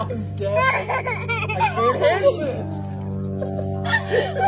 I'm dead.